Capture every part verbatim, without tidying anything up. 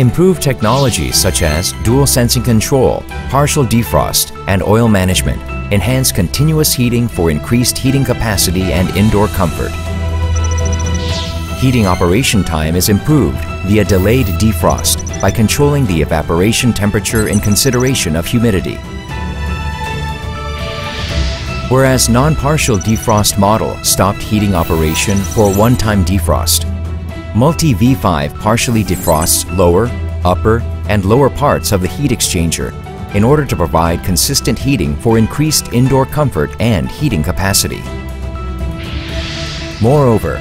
Improved technologies such as Dual Sensing Control, Partial Defrost, and Oil Management enhance continuous heating for increased heating capacity and indoor comfort. Heating operation time is improved via delayed defrost by controlling the evaporation temperature in consideration of humidity. Whereas non-partial defrost model stopped heating operation for one-time defrost, Multi V five partially defrosts lower, upper, and lower parts of the heat exchanger in order to provide consistent heating for increased indoor comfort and heating capacity. Moreover,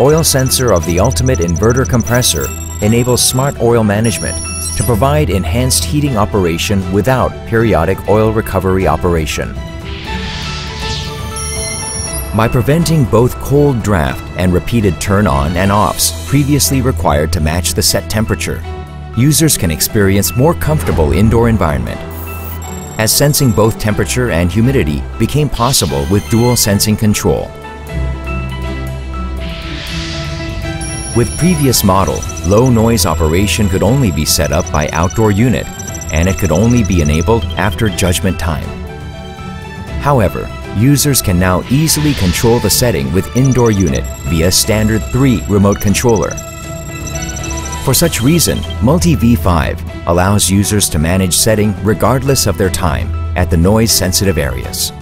oil sensor of the Ultimate Inverter Compressor enables smart oil management to provide enhanced heating operation without periodic oil recovery operation. By preventing both cold draft and repeated turn-on and offs previously required to match the set temperature, users can experience more comfortable indoor environment. As sensing both temperature and humidity became possible with Dual Sensing Control. With previous model, low noise operation could only be set up by outdoor unit, and it could only be enabled after judgment time. However, users can now easily control the setting with indoor unit via standard three remote controller. For such reason, Multi V five allows users to manage setting regardless of their time at the noise sensitive areas.